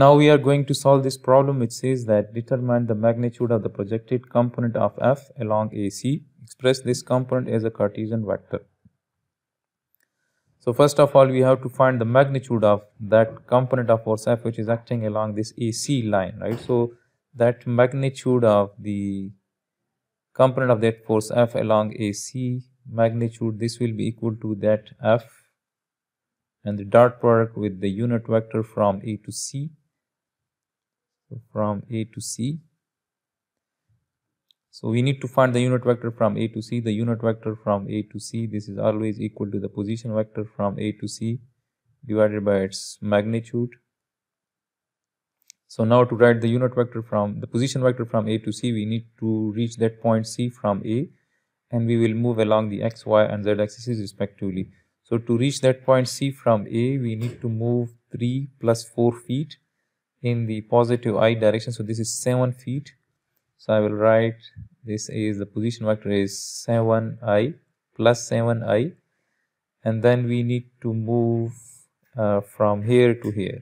Now we are going to solve this problem, which says that determine the magnitude of the projected component of F along AC. Express this component as a Cartesian vector. So first of all, we have to find the magnitude of that component of force F which is acting along this AC line, right? So that magnitude of the component of that force F along AC magnitude, this will be equal to that F and the dot product with the unit vector from A to C. So from A to C. So we need to find the unit vector from A to C. The unit vector from A to C, this is always equal to the position vector from A to C divided by its magnitude. So now to write the unit vector from the position vector from A to C, we need to reach that point C from A, and we will move along the X, Y and Z axes respectively. So to reach that point C from A, we need to move 3 plus 4 feet in the positive I direction. So this is 7 feet. So I will write this is the position vector is 7i plus 7i, and then we need to move from here to here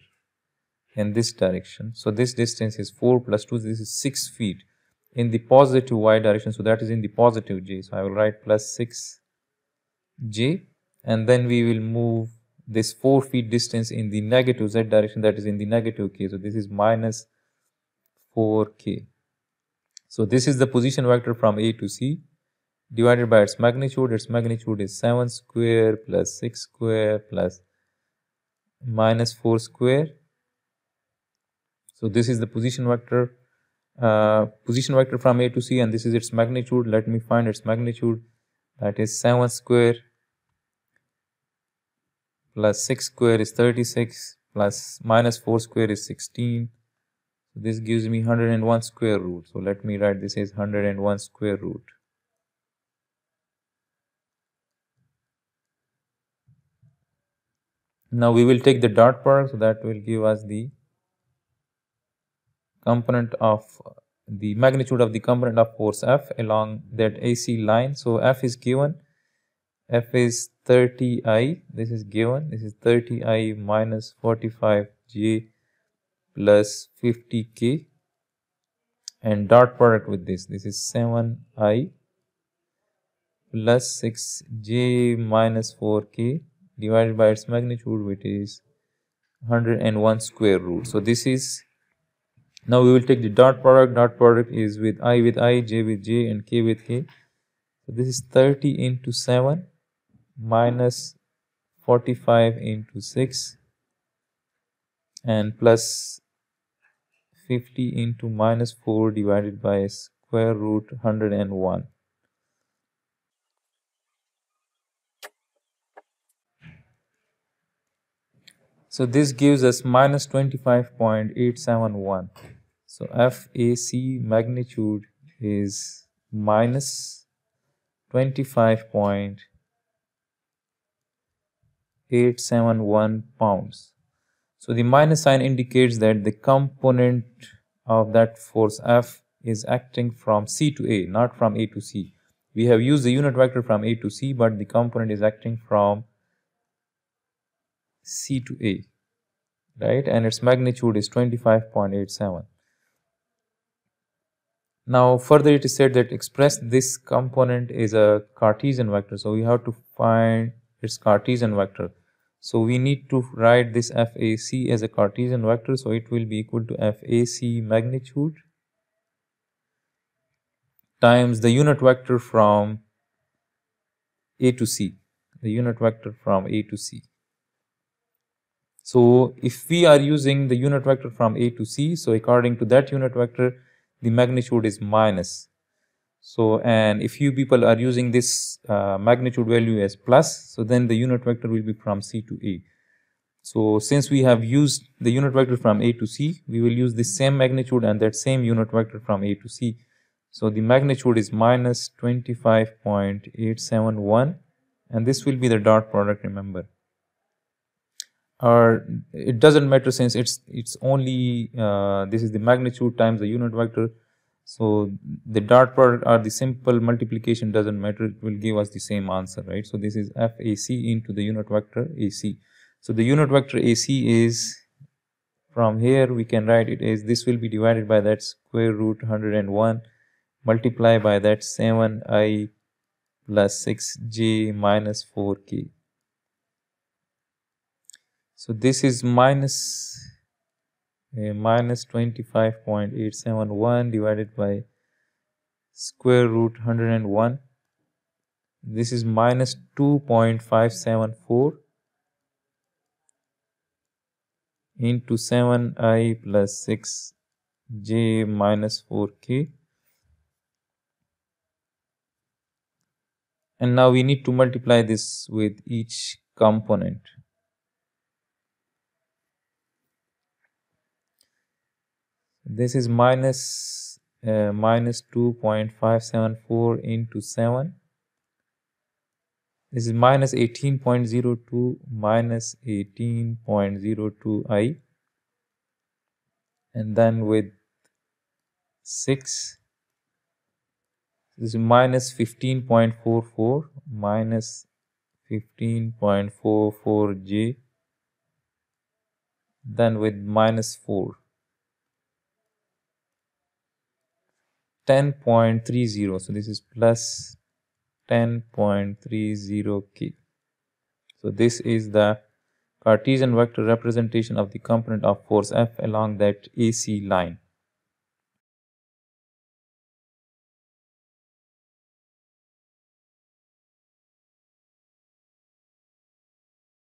in this direction. So this distance is 4 plus 2, this is 6 feet in the positive y direction. So that is in the positive j. So I will write plus 6j, and then we will move this 4 feet distance in the negative z direction, that is in the negative k. So this is minus 4k. So this is the position vector from A to C divided by its magnitude. Its magnitude is 7 square plus 6 square plus minus 4 square. So this is the position vector from A to C, and this is its magnitude. Let me find its magnitude. That is 7 square plus 6 square is 36 plus minus 4 square is 16. So this gives me 101 square root. So let me write this as 101 square root. Now we will take the dot product, so that will give us the component of the magnitude of the component of force F along that AC line. So F is given, F is 30i, this is given, this is 30i minus 45j plus 50k, and dot product with this, this is 7i plus 6j minus 4k divided by its magnitude, which is 101 square root. So this is, now we will take the dot product is with I, j with j and k with k. So this is 30 into 7 minus 45 into 6 and plus 50 into minus 4 divided by square root 101. So this gives us minus 25.871. So FAC magnitude is minus 25.871 pounds. So the minus sign indicates that the component of that force F is acting from C to A, not from A to C. We have used the unit vector from A to C, but the component is acting from C to A, right? And its magnitude is 25.87. Now further it is said that express this component as a Cartesian vector. So we have to find its Cartesian vector. So we need to write this FAC as a Cartesian vector. So it will be equal to FAC magnitude times the unit vector from A to C. The unit vector from A to C. So if we are using the unit vector from A to C, so according to that unit vector, the magnitude is minus. So, and if you people are using this magnitude value as plus, so then the unit vector will be from C to A. So since we have used the unit vector from A to C, we will use the same magnitude and that same unit vector from A to C. So the magnitude is minus 25.871, and this will be the dot product, remember. Or it doesn't matter, since it's only this is the magnitude times the unit vector. So the dot product or the simple multiplication doesn't matter, it will give us the same answer, right? So this is FAC into the unit vector AC. So the unit vector AC is From here we can write it as this will be divided by that square root 101 multiplied by that 7i plus 6j minus 4k. So this is minus 25.871 divided by square root 101. This is minus 2.574 into 7i plus 6j minus 4k. And now we need to multiply this with each component. This is minus 2.574 into 7. This is minus 18.02 minus 18.02i, and then with 6. This is minus 15.44 minus 15.44j, then with minus 4. 10.30, so this is plus 10.30k. So this is the Cartesian vector representation of the component of force F along that AC line.